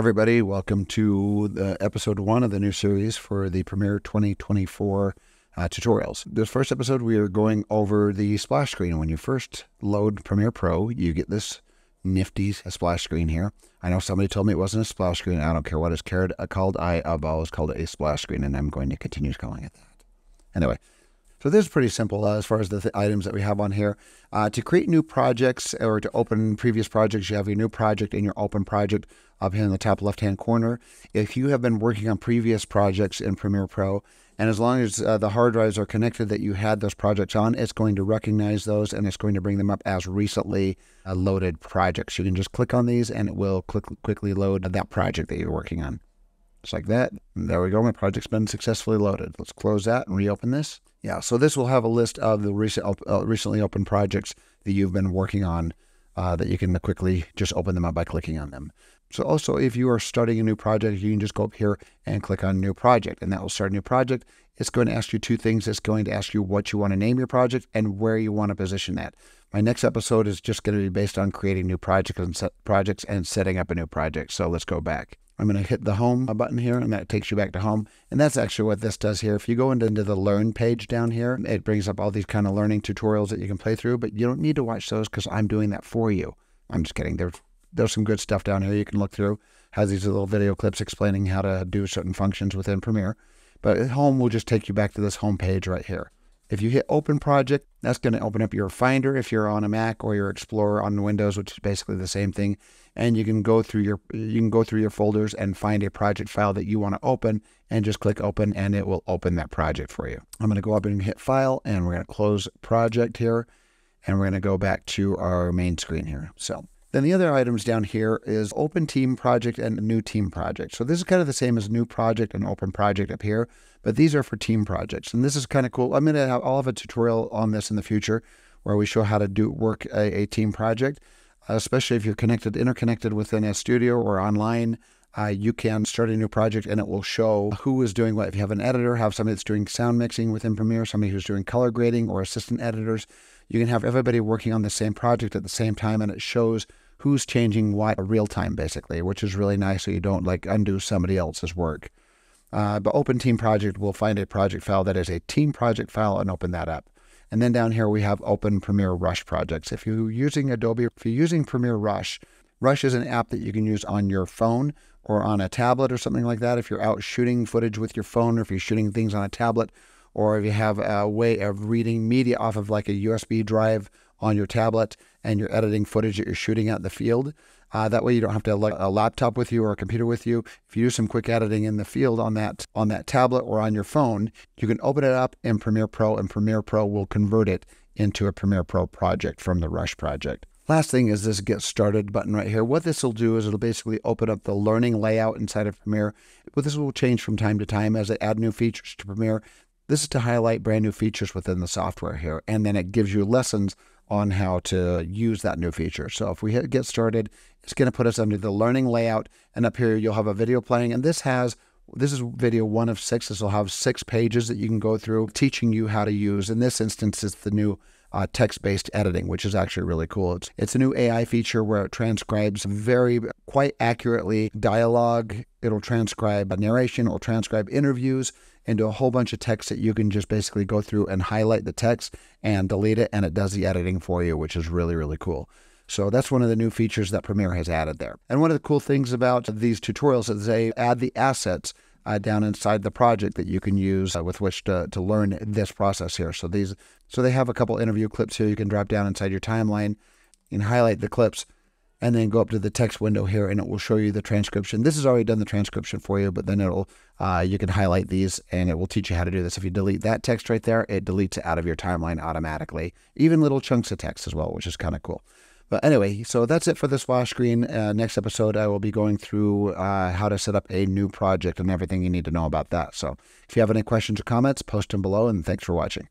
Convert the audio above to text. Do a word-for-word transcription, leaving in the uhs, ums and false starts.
Everybody, welcome to the episode one of the new series for the Premiere twenty twenty-four uh, tutorials. This first episode, we are going over the splash screen. When you first load Premiere Pro, you get this nifty splash screen here. I know somebody told me it wasn't a splash screen. I don't care what it's called. I have always called it a splash screen, and I'm going to continue calling it that. Anyway, so this is pretty simple uh, as far as the th items that we have on here. Uh, to create new projects or to open previous projects, you have your new project and your open project up here in the top left-hand corner. If you have been working on previous projects in Premiere Pro, and as long as uh, the hard drives are connected that you had those projects on, it's going to recognize those and it's going to bring them up as recently uh, loaded projects. You can just click on these and it will click, quickly load that project that you're working on. Just like that. And there we go. My project's been successfully loaded. Let's close that and reopen this. Yeah, so this will have a list of the recent, uh, recently open projects that you've been working on uh, that you can quickly just open them up by clicking on them. So also, if you are starting a new project, you can just go up here and click on New Project, and that will start a new project. It's going to ask you two things. It's going to ask you what you want to name your project and where you want to position that. My next episode is just going to be based on creating new projects and set projects and setting up a new project. So let's go back. I'm going to hit the home button here, and that takes you back to home. And that's actually what this does here. If you go into, into the learn page down here, it brings up all these kind of learning tutorials that you can play through, but you don't need to watch those because I'm doing that for you. I'm just kidding. There's, there's some good stuff down here you can look through. Has these little video clips explaining how to do certain functions within Premiere. But home will just take you back to this home page right here. If you hit open project, that's going to open up your Finder if you're on a Mac or your Explorer on Windows, which is basically the same thing. And you can go through your you can go through your folders and find a project file that you want to open and just click open and it will open that project for you. I'm going to go up and hit file and we're going to close project here and we're going to go back to our main screen here. So then the other items down here is open team project and new team project. So this is kind of the same as new project and open project up here, but these are for team projects. And this is kind of cool. I'm going to have, I'll have a tutorial on this in the future where we show how to do work a, a team project, uh, especially if you're connected, interconnected within a studio or online. Uh, you can start a new project and it will show who is doing what. If you have an editor, have somebody that's doing sound mixing within Premiere, somebody who's doing color grading or assistant editors. You can have everybody working on the same project at the same time and it shows who's changing what real time basically, which is really nice so you don't like undo somebody else's work. Uh, but open team project will find a project file that is a team project file and open that up. And then down here we have open Premiere Rush projects. If you're using Adobe, if you're using Premiere Rush, Rush is an app that you can use on your phone or on a tablet or something like that. If you're out shooting footage with your phone or if you're shooting things on a tablet or if you have a way of reading media off of like a U S B drive on your tablet and you're editing footage that you're shooting out in the field. Uh, that way you don't have to have a laptop with you or a computer with you. If you do some quick editing in the field on that on that tablet or on your phone, you can open it up in Premiere Pro and Premiere Pro will convert it into a Premiere Pro project from the Rush project. Last thing is this Get Started button right here. What this will do is it'll basically open up the learning layout inside of Premiere. But this will change from time to time as they add new features to Premiere. This is to highlight brand new features within the software here, and then it gives you lessons on how to use that new feature. So if we hit Get Started, it's going to put us under the learning layout, and up here you'll have a video playing, and this has this is video one of six. This will have six pages that you can go through teaching you how to use. In this instance, it's the new uh, text-based editing, which is actually really cool. It's, it's a new A I feature where it transcribes very quite accurately dialogue. It'll transcribe narration, it'll transcribe interviews into a whole bunch of text that you can just basically go through and highlight the text and delete it, and it does the editing for you, which is really, really cool. So that's one of the new features that Premiere has added there. And one of the cool things about these tutorials is they add the assets uh, down inside the project that you can use uh, with which to, to learn this process here. So these, so they have a couple interview clips here you can drop down inside your timeline and highlight the clips and then go up to the text window here and it will show you the transcription. This has already done the transcription for you, but then it'll uh, you can highlight these and it will teach you how to do this. If you delete that text right there, it deletes it out of your timeline automatically, even little chunks of text as well, which is kind of cool. But anyway, so that's it for the splash screen. Uh, next episode, I will be going through uh, how to set up a new project and everything you need to know about that. So if you have any questions or comments, post them below, and thanks for watching.